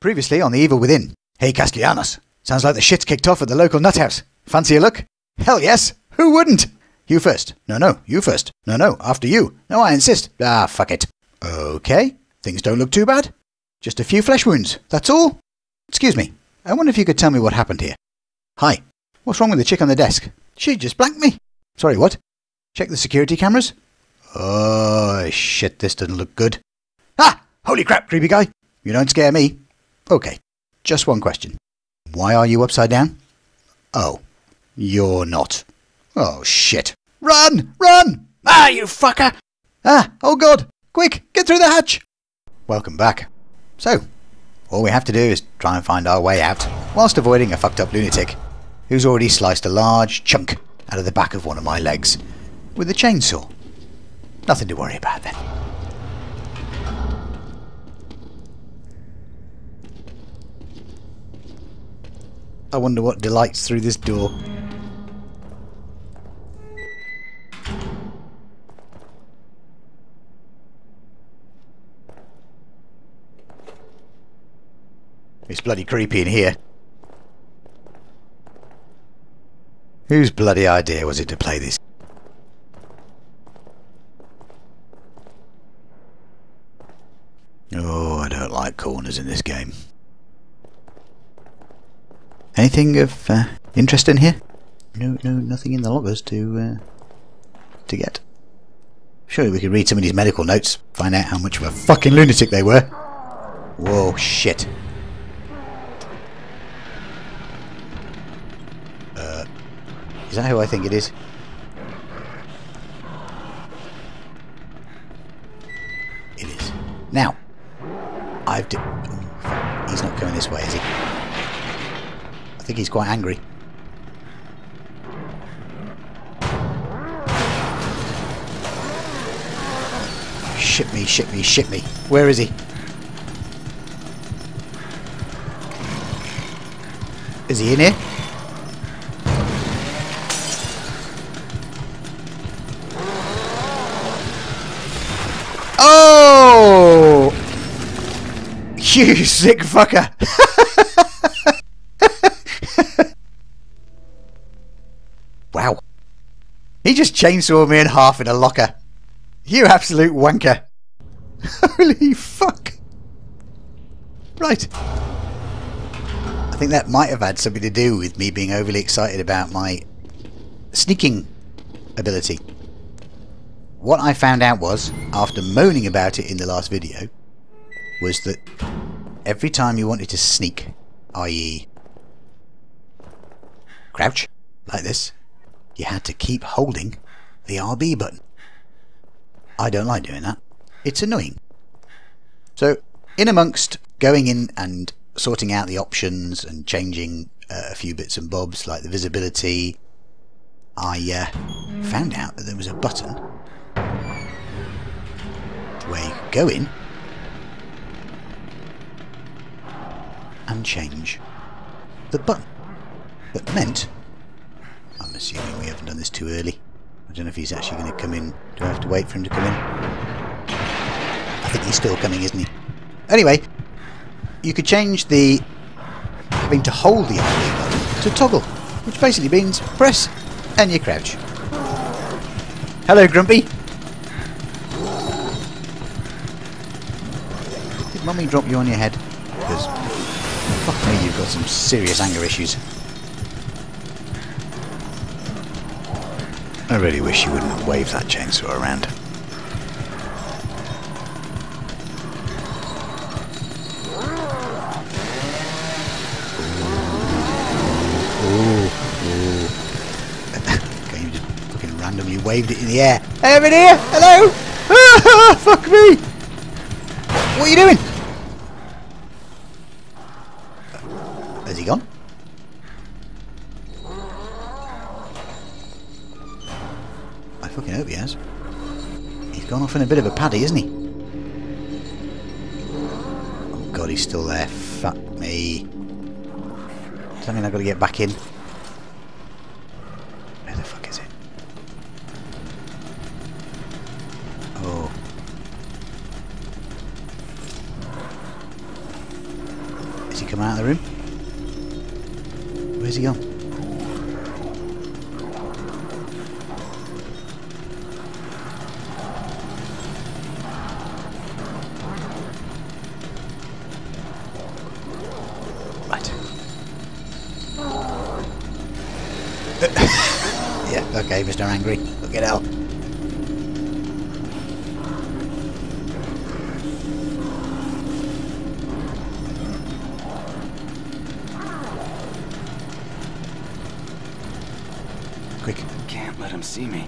Previously on The Evil Within. Hey Castellanos, sounds like the shit's kicked off at the local nuthouse. Fancy a look? Hell yes, who wouldn't? You first. No, you first. No, after you. No, I insist. Ah, fuck it. Okay, things don't look too bad. Just a few flesh wounds, that's all. Excuse me, I wonder if you could tell me what happened here. Hi, what's wrong with the chick on the desk? She just blanked me. Sorry, what? Check the security cameras? Oh, shit, this doesn't look good. Ah, holy crap, creepy guy. You don't scare me. Okay, just one question. Why are you upside down? Oh, you're not. Oh, shit. Run! Run! Ah, you fucker! Ah, oh god! Quick, get through the hatch! Welcome back. So, all we have to do is try and find our way out, whilst avoiding a fucked up lunatic, who's already sliced a large chunk out of the back of one of my legs, with a chainsaw. Nothing to worry about then. I wonder what delights through this door. It's bloody creepy in here. Whose bloody idea was it to play this? Oh, I don't like corners in this game. Anything of interest in here? No, nothing in the lockers to get. Surely we could read somebody's medical notes, find out how much of a fucking lunatic they were. Whoa, shit. Is that who I think it is? It is. Now! Oh, he's not coming this way, is he? I think he's quite angry. Shit me, shit me, shit me. Where is he? Is he in here? Oh! You sick fucker! Wow. He just chainsawed me in half in a locker. You absolute wanker. Holy fuck. Right. I think that might have had something to do with me being overly excited about my sneaking ability. What I found out was, after moaning about it in the last video, was that every time you wanted to sneak, i.e. crouch, like this, you had to keep holding the RB button. I don't like doing that. It's annoying. So, in amongst going in and sorting out the options and changing a few bits and bobs, like the visibility, I found out that there was a button where you go in and change the button. That meant, I'm assuming we haven't done this too early. I don't know if he's actually going to come in. Do I have to wait for him to come in? I think he's still coming, isn't he? Anyway, you could change the having to hold the RB button to toggle, which basically means press and you crouch. Hello, Grumpy. Mummy drop you on your head, because fuck me, you've got some serious anger issues. I really wish you wouldn't have waved that chainsaw around. Ooh. Okay, you just fucking randomly waved it in the air. Hey, over here! Hello! Ah, fuck me! What are you doing? Has he gone? I fucking hope he has. He's gone off in a bit of a paddy, isn't he? Oh god, he's still there. Fuck me. Does that mean I've got to get back in? Where the fuck is it? Oh. him out of the room. Where's he gone? Right. Yeah, okay, Mr. Angry. Look it out. See me.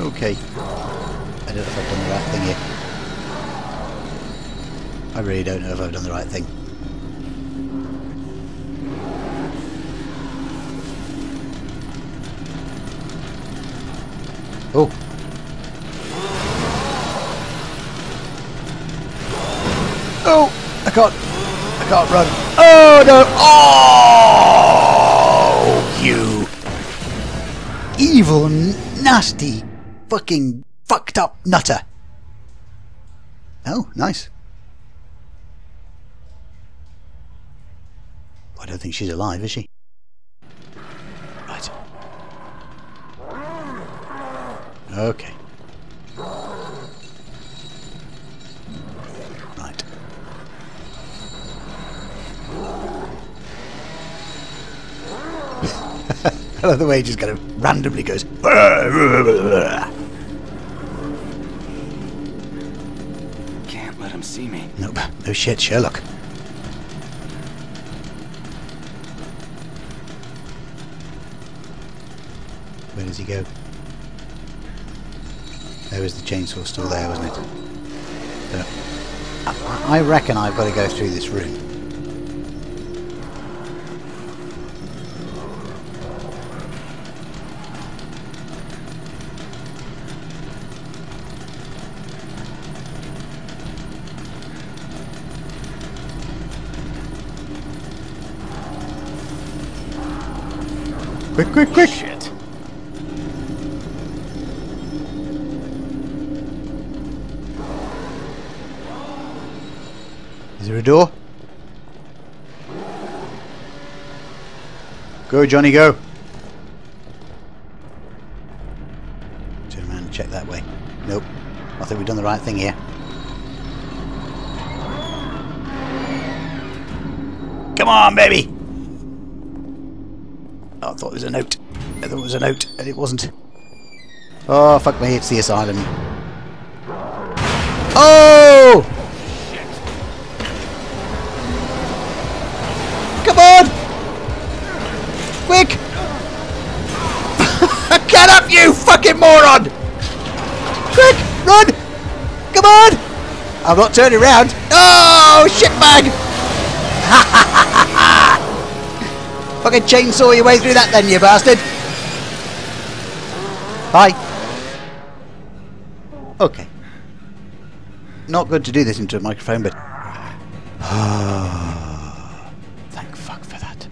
Okay. I don't know if I've done the right thing here. I really don't know if I've done the right thing. Oh. Oh! I can't run. Oh no! Oh! You evil, nasty, fucking fucked up nutter. Oh, nice. I don't think she's alive, is she? Right. Okay. Right. I love the way he just kind of randomly goes. Can't let him see me. Nope. No shit, Sherlock. Where does he go? There was the chainsaw still there, wasn't it? But I reckon I've got to go through this room. Quick, quick! Shit. Is there a door? Go, Johnny, go! Turn around and check that way. Nope. I think we've done the right thing here. Come on, baby! I thought there was a note. I thought it was a note, and it wasn't. Oh, fuck me, it's the asylum. Oh! Shit. Come on! Quick! Get up, you fucking moron! Quick! Run! Come on! I'm not turning around. Oh, shitbag! Ha ha ha ha ha! Fucking chainsaw your way through that then, you bastard! Hi! Okay. Not good to do this into a microphone, but... Thank fuck for that.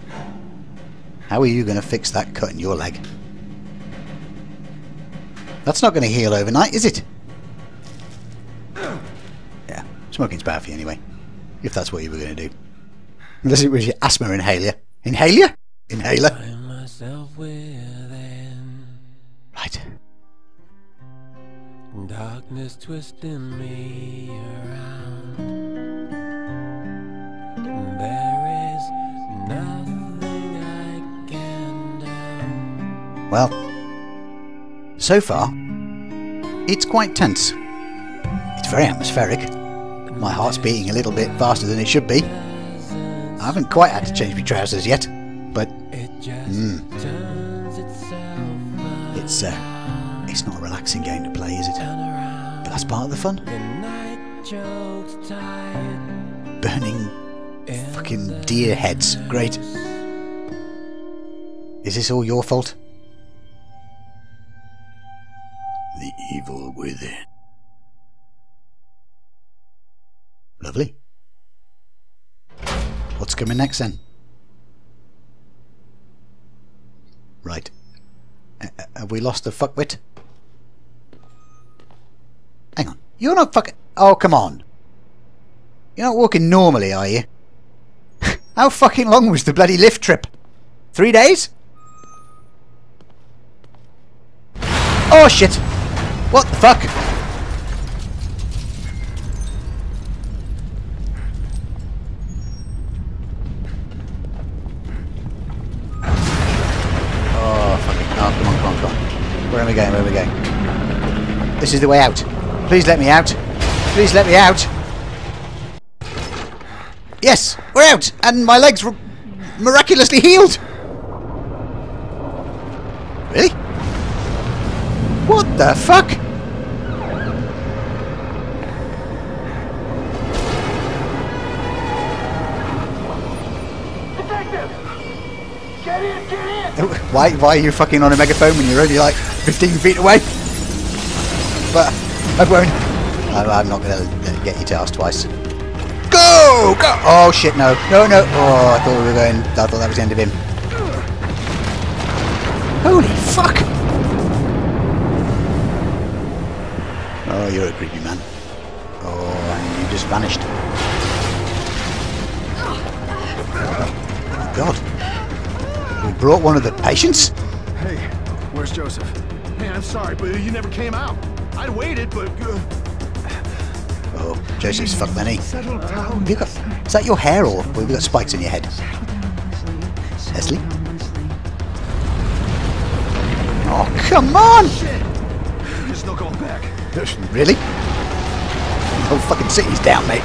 How are you going to fix that cut in your leg? That's not going to heal overnight, is it? Yeah. Smoking's bad for you anyway. If that's what you were going to do. Unless it was your asthma inhaler. Inhaler? Inhaler. Right. Darkness twisting me around. There is nothing I can do. Well, so far, it's quite tense. It's very atmospheric. My heart's beating a little bit faster than it should be. I haven't quite had to change my trousers yet, but it's not a relaxing game to play, is it? But that's part of the fun. Burning fucking deer heads, great. Is this all your fault? The evil within. Lovely. What's coming next then? Right. Have we lost the fuckwit? Hang on. You're not fucking... Oh, come on. You're not walking normally, are you? How fucking long was the bloody lift trip? 3 days? Oh shit! What the fuck? Oh fucking... Oh, come on, come on, come on. Where am I going? Where am I going? This is the way out. Please let me out. Please let me out. Yes! We're out! And my legs were miraculously healed! Really? What the fuck? Detective! Get in! Get in! Why are you fucking on a megaphone when you're only like 15 feet away? But I won't. I'm not gonna get you to ask twice. Go! Go! Oh shit, no. No, no. Oh, I thought we were going... I thought that was the end of him. Holy fuck! Oh, you're a creepy man. Oh, and you just vanished. Oh, God. We brought one of the patients? Hey, where's Joseph? Man, I'm sorry, but you never came out. I'd waited, but... Oh, Joseph's fucked, man. Is that your hair or have you got spikes in your head? Leslie? Oh, come on! There's no going back. Really? The whole fucking city's down, mate.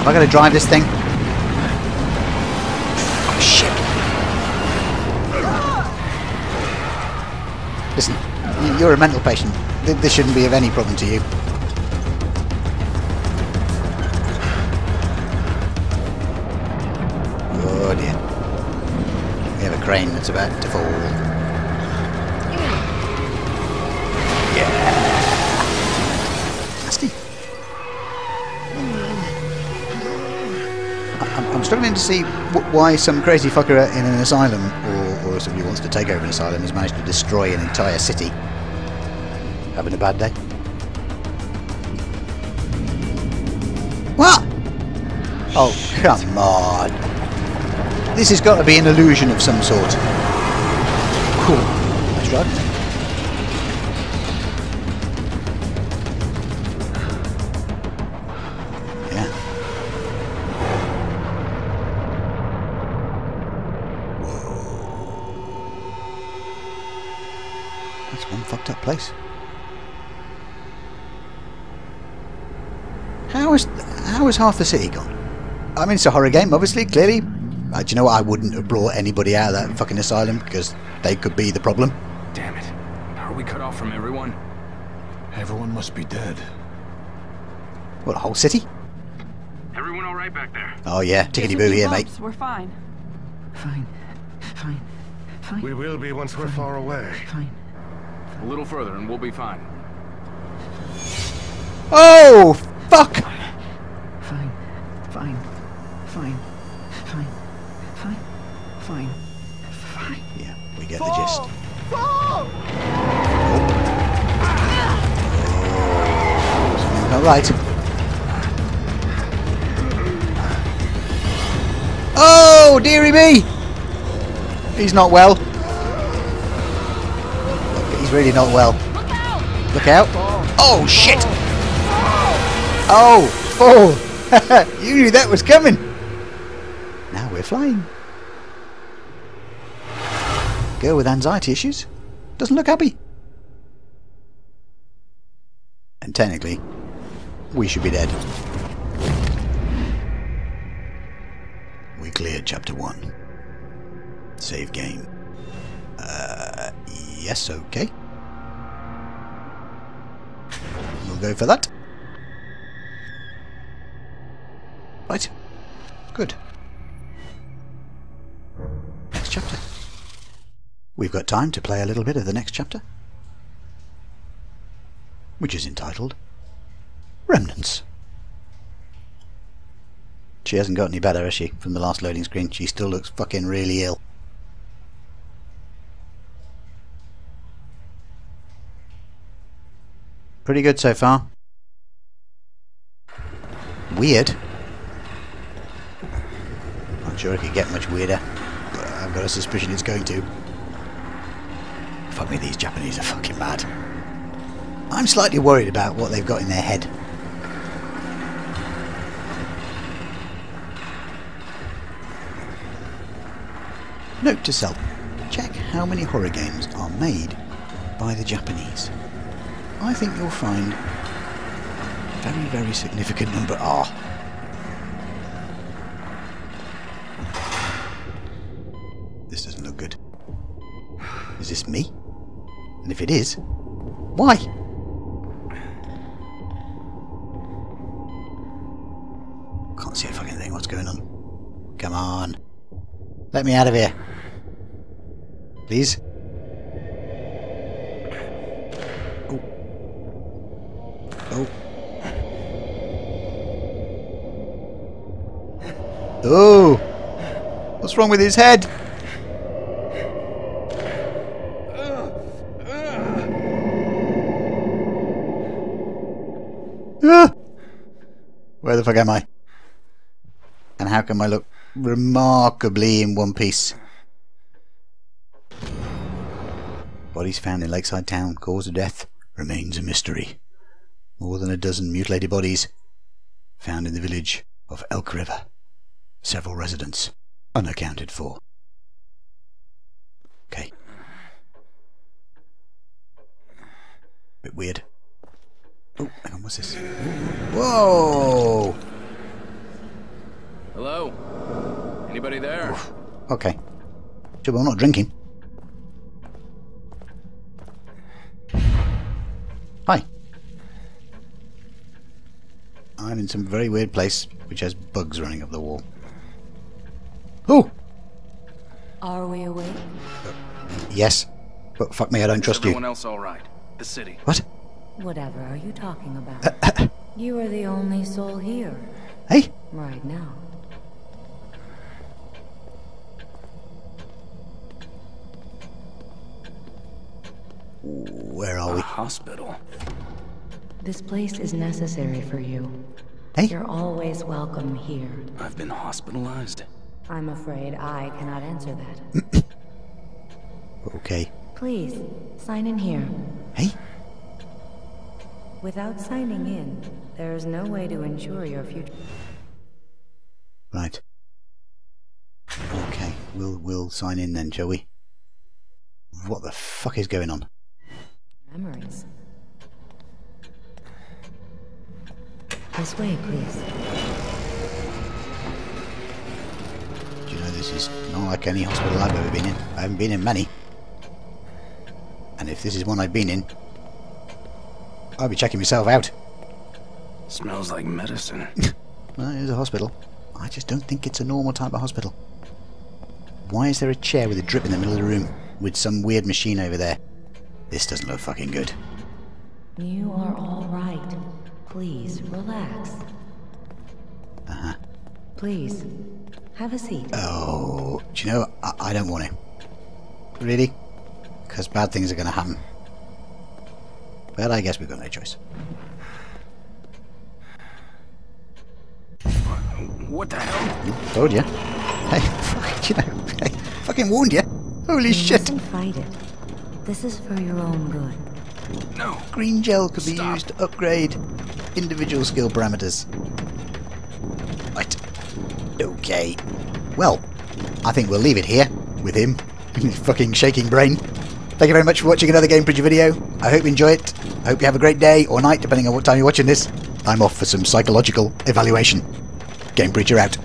Am I going to drive this thing? Oh, shit. Listen, you're a mental patient. This shouldn't be of any problem to you. Crane that's about to fall. Yeah. Nasty. I'm struggling to see why some crazy fucker in an asylum, or somebody who wants to take over an asylum, has managed to destroy an entire city. Having a bad day? What? Oh, come on. This has got to be an illusion of some sort. Cool. Nice ride. Yeah. Whoa. That's one fucked up place. How is half the city gone? I mean, it's a horror game, obviously, clearly. Do you know what? I wouldn't have brought anybody out of that fucking asylum because they could be the problem. Damn it. Are we cut off from everyone? Everyone must be dead. What, a whole city? Everyone all right back there? Oh yeah, tickety-boo here, mate. We're fine. Fine. Fine. Fine. We will be once we're far away. Fine. A little further and we'll be fine. Oh, fuck! Fine. Fine. Fine. Fine. Fine. Fine. Fine. Yeah, we get the gist. Fall! Oh. All right. Oh, dearie me! He's not well. He's really not well. Look out! Look out! Oh shit! Oh, fall! You knew that was coming. We're flying. Girl with anxiety issues doesn't look happy. And technically, we should be dead. We cleared chapter 1. Save game. Yes, okay. We'll go for that. Right. Good. Chapter. We've got time to play a little bit of the next chapter, which is entitled Remnants. She hasn't got any better, has she, from the last loading screen? She still looks fucking really ill. Pretty good so far. weird. Not sure it could get much weirder, but I've got a suspicion it's going to. Fuck me, these Japanese are fucking mad. I'm slightly worried about what they've got in their head. Note to self, check how many horror games are made by the Japanese. I think you'll find a very, very significant number are. This doesn't look good. Is this me? And if it is, why? Can't see a fucking thing. What's going on? Come on. Let me out of here. Please. Oh. Oh. Oh. What's wrong with his head? Ah. Where the fuck am I? And how come I look remarkably in one piece? Bodies found in Lakeside Town. Cause of death remains a mystery. More than a dozen mutilated bodies found in the village of Elk River. Several residents unaccounted for. Okay. Bit weird. Oh, hang on, what's this? Whoa! Hello? Anybody there? Oof. Okay. Sure, but I'm not drinking. Hi. I'm in some very weird place which has bugs running up the wall. Oh! Are we awake? Yes. But fuck me, I don't trust you. Everyone else alright? The city. What? Whatever are you talking about? You are the only soul here. Hey? Right now. Where are we? A hospital. This place is necessary for you. Hey? You're always welcome here. I've been hospitalized. I'm afraid I cannot answer that. Okay. Please, sign in here. Hey? Without signing in, there is no way to ensure your future. Right. Okay, we'll sign in then, shall we? What the fuck is going on? Memories. This way, please. Do you know, this is not like any hospital I've ever been in. I haven't been in many. And if this is one I've been in, I'll be checking myself out. Smells like medicine. Well, it is a hospital. I just don't think it's a normal type of hospital. Why is there a chair with a drip in the middle of the room with some weird machine over there? This doesn't look fucking good. You are all right. Please relax. Uh-huh. Please, have a seat. Oh, do you know, I don't want to. Really? Because bad things are going to happen. But I guess we've got no choice. What the hell? Told you. Hey, fucking, you know, I fucking warned you. Holy shit. You mustn't fight it. This is for your own good. No. Green gel could be used to upgrade individual skill parameters. Right. Okay. Well, I think we'll leave it here with him. Fucking shaking brain. Thank you very much for watching another Game Preacher video. I hope you enjoy it. I hope you have a great day or night, depending on what time you're watching this. I'm off for some psychological evaluation. Game Preacher out.